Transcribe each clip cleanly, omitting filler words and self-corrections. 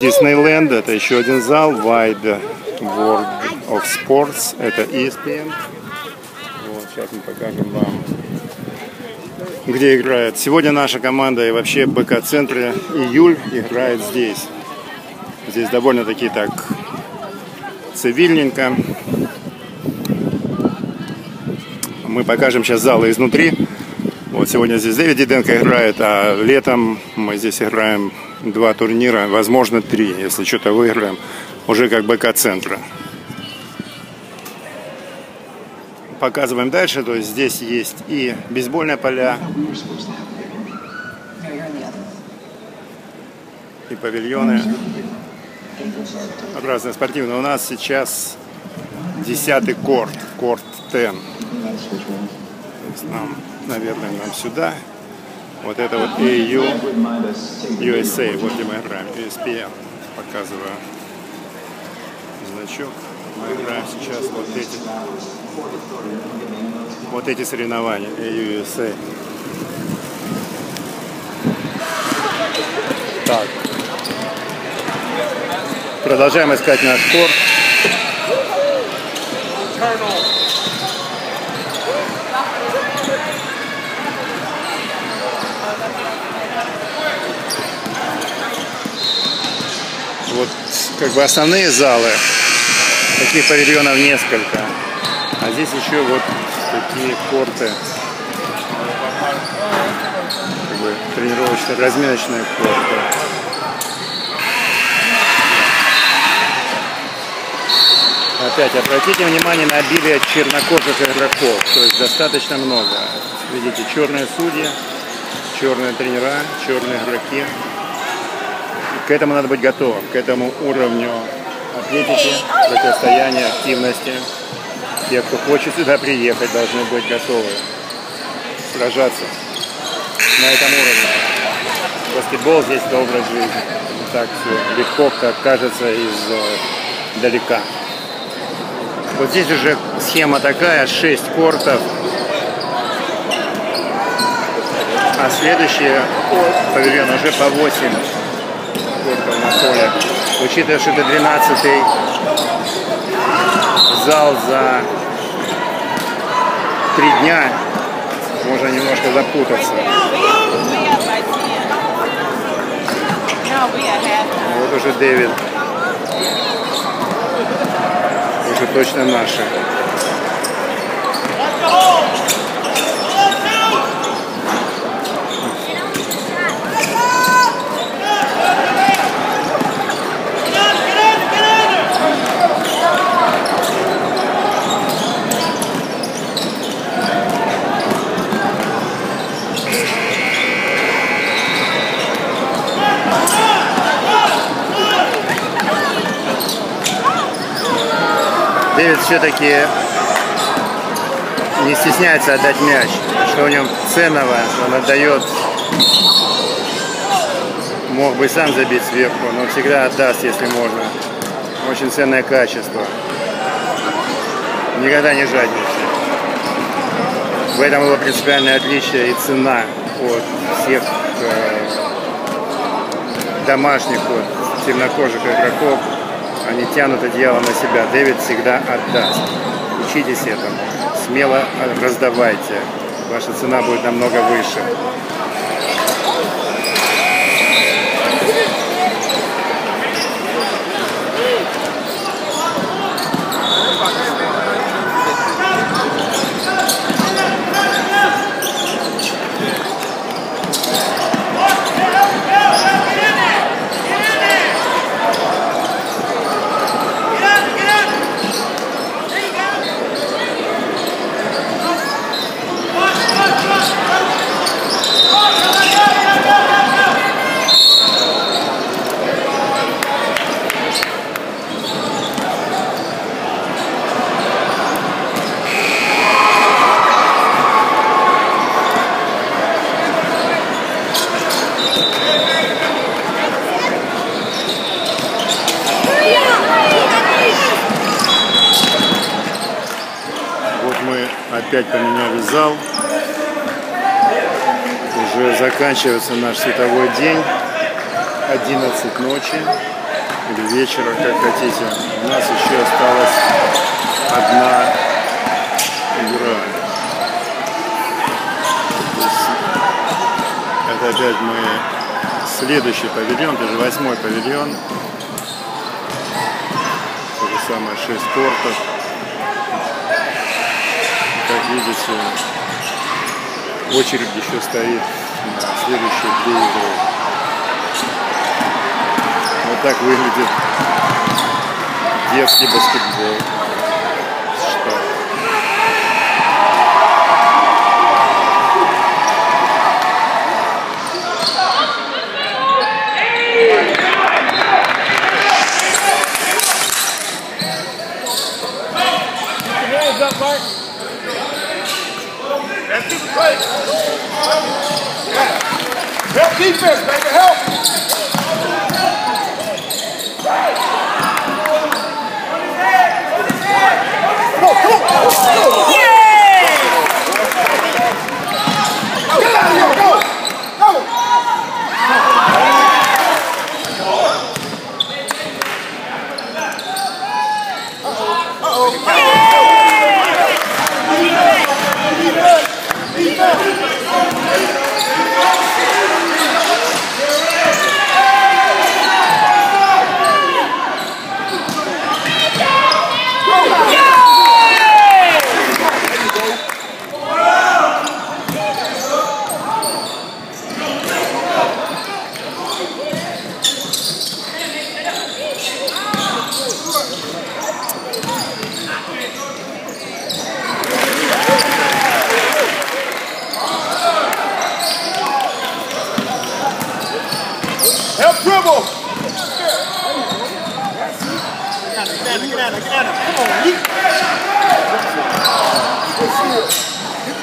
Диснейленд – это еще один зал, Wide World of Sports, это ESPN. Вот, сейчас мы покажем вам, где играет. Сегодня наша команда и вообще БК-центре «Июль» играет здесь. Здесь довольно-таки так цивильненько. Мы покажем сейчас залы изнутри. Вот сегодня здесь Дэвид Диденко играет, а летом мы здесь играем 2 турнира, возможно 3, если что-то выиграем, уже как БК-центра. Показываем дальше, то есть здесь есть и бейсбольные поля, и павильоны, разные спортивные. У нас сейчас 10-й корт, корт 10. Нам, наверное, нам сюда. Вот это вот AAU, USA, вот где мы играем, ESPN, показываю значок. Мы играем сейчас вот эти соревнования, AAU, USA. Так. Продолжаем искать наш корт. Вот как бы основные залы, таких павильонов несколько, а здесь еще вот такие корты, как бы тренировочные, разминочные корты. Опять обратите внимание на обилие чернокожих игроков, то есть достаточно много. Видите, черные судьи, черные тренера, черные игроки. К этому надо быть готовым, к этому уровню атлетики, противостояния, активности. Те, кто хочет сюда приехать, должны быть готовы сражаться на этом уровне. Баскетбол здесь это образ жизни. Так все легко, как кажется, издалека. Вот здесь уже схема такая, 6 кортов, а следующие павильоны уже по 8 кортов на поле. Учитывая, что это 12-й зал за 3 дня, можно немножко запутаться. Вот уже Дэвид. Точно наши. Дэвид все-таки не стесняется отдать мяч, что у него ценного, он отдает, мог бы сам забить сверху, но всегда отдаст, если можно. Очень ценное качество. Никогда не жадничает. В этом его принципиальное отличие и цена от всех домашних, от темнокожих игроков. Они тянут одеяло на себя. Дэвид всегда отдаст. Учитесь этому. Смело раздавайте. Ваша цена будет намного выше. Опять поменяли зал. Уже заканчивается наш световой день. 11 ночи. или вечера, как хотите. У нас еще осталась одна игра. Это опять мы следующий павильон, даже 8-й павильон. То же самое 6 кортов. Как видите, очередь еще стоит на следующие две игры. Вот так выглядит детский баскетбол. Help defense, baby, help! Go! Get out of here, go! Go!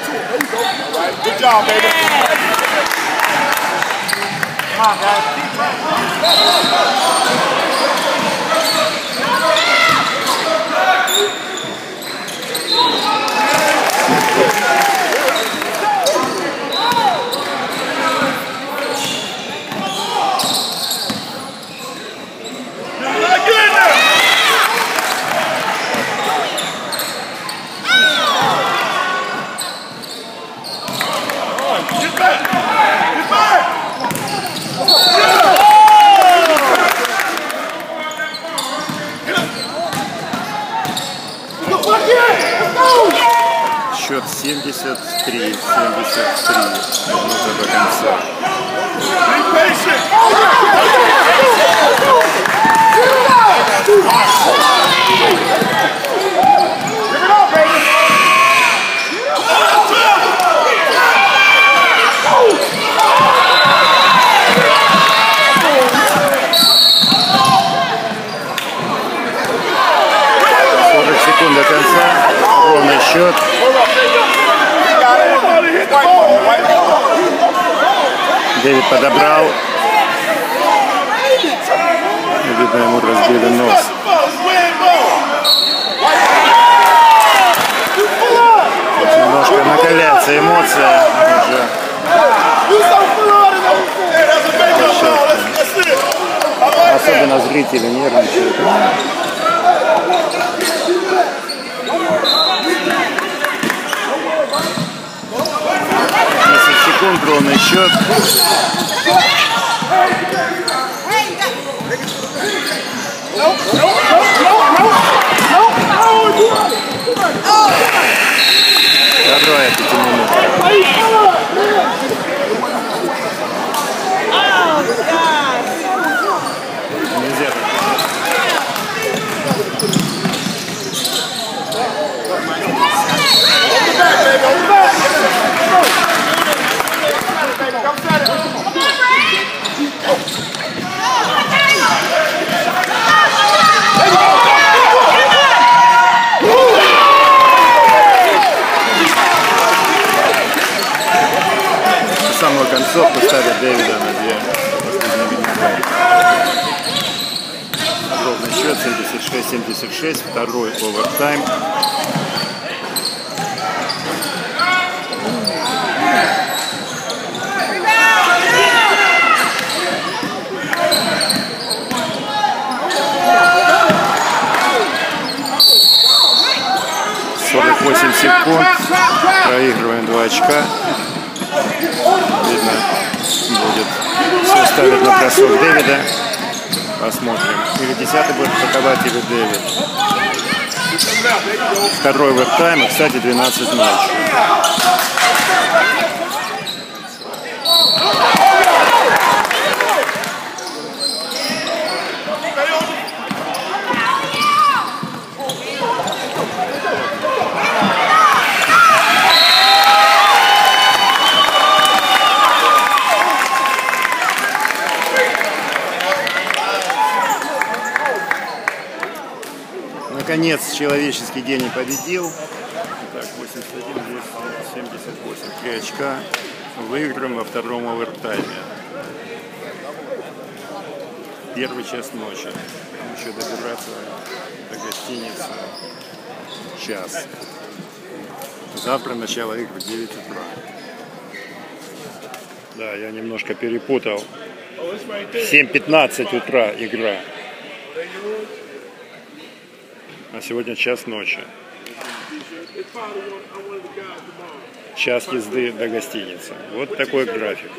Uh-oh. Good job, baby. Yeah. Come on, guys. Счет 73-73 до конца. До конца, ровный счет. Дэвид подобрал. Видно, ему разбили нос. Немножко накаляется эмоция уже. Особенно зрители нервничают. Контрольный счет. Вторая пятиминутка. Нельзя так. С самого концовку ставят Дэвида Андерия. Ровный счет 76-76, второй овертайм. 48 секунд. Проигрываем 2 очка. Видно, будет все ставить на бросок Дэвида. Посмотрим. Или 10-й будет атаковать, или Дэвид. Второй веб-тайм. И, кстати, 12-0. Наконец, человеческий день не победил. Так, 81, 78. 3 очка. Выиграем во втором овертайме. Первый час ночи. Еще добираться до гостиницы. Час. Завтра начало игры 9 утра. Да, я немножко перепутал. 7:15 утра игра. А сегодня час ночи. Час езды до гостиницы. Вот такой график.